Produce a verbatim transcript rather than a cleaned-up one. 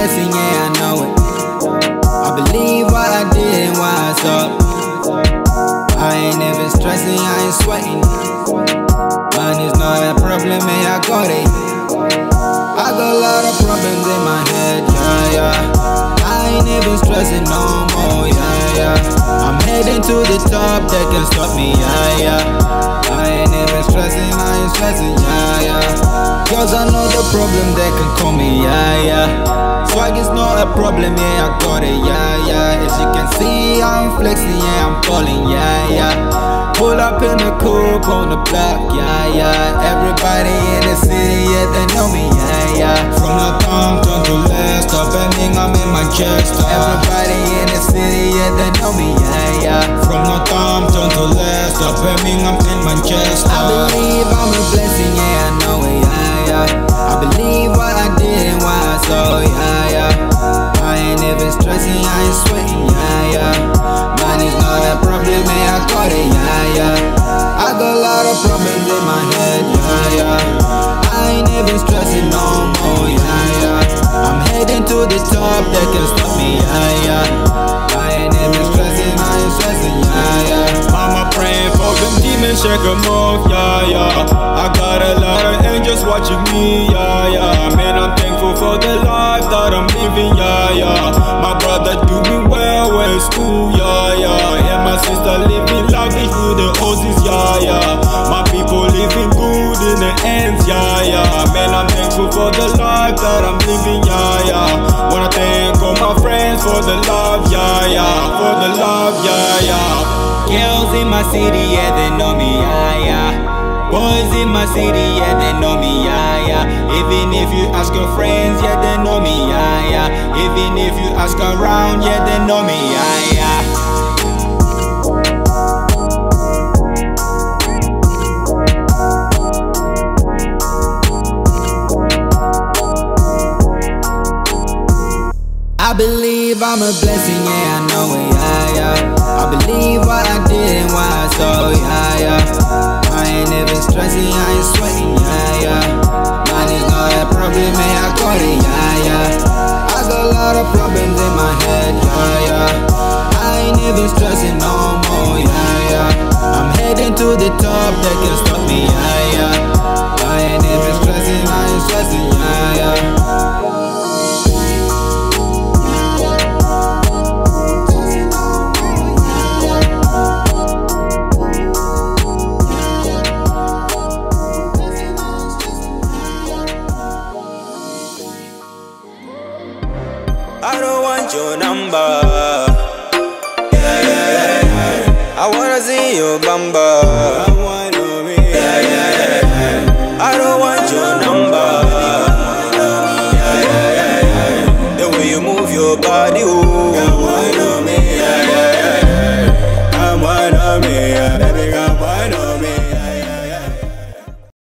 blessing, yeah, I know it. I believe what I did and what I saw. I ain't never stressing, I ain't sweating. Money's not a problem, and I got it. I got a lot of problems in my head, yeah, yeah. I ain't never stressing no more, yeah, yeah. I'm heading to the top, that can stop me, yeah, yeah. I ain't never stressing, I ain't stressing, yeah, yeah. Cause I know the problem that can call me, yeah, yeah. Swag is not a problem, yeah, I got it, yeah, yeah. As you can see, I'm flexing, yeah, I'm falling, yeah, yeah. Pull up in the coupe on the block, yeah, yeah. Everybody in the city, yeah, they know me, yeah, yeah. From Northampton to Leicester, Birmingham, I'm in Manchester. Everybody in the city, yeah, they know me, yeah, yeah. From Northampton to Leicester, Birmingham, I'm in Manchester. I believe I'm a blessing, yeah, I know it, yeah, yeah. I believe what I did and what I saw, yeah. Stressing, I ain't sweating, yeah, yeah. Money's not a problem, yeah, I got it, yeah, yeah. I got a lot of problems in my head, yeah, yeah. I ain't even stressing no more, yeah, yeah. I'm heading to the top, that can stop me, yeah, yeah. I ain't even stressing, I ain't stressing, yeah, yeah. Mama praying for them demons, shake them off, yeah, yeah. I got a lot of angels watching me, yeah, yeah. Man, I'm thankful for the life that I'm living, yeah, yeah. My brother do me well, well in school, yeah, yeah. And my sister living life through the Aussies, yeah, yeah. My people living good in the ends, yeah, yeah. Man, I'm thankful for the life that I'm living, yeah, yeah. Wanna thank all my friends for the love, yeah, yeah. For the love, yeah, yeah. Girls in my city, yeah, they know me, yeah, yeah. Boys in my city, yeah, they know me, yeah, yeah. Even if you ask your friends, yeah, they know me, yeah, yeah. Even if you ask around, yeah, they know me, yeah, yeah. I believe I'm a blessing, yeah, I know it, yeah, yeah. I believe what I did and what I saw, yeah, yeah. I ain't even stressing, I ain't sweating, yeah, yeah. Money's not a problem, yeah, I got it, yeah, yeah. I got a lot of problems in my head, yeah, yeah. I ain't even stressing no more, yeah, yeah. I'm heading to the top, that can stop me, yeah, yeah. I ain't even stressing, I ain't stressing, yeah, yeah. Your number, yeah, yeah, yeah. I wanna see your bumper.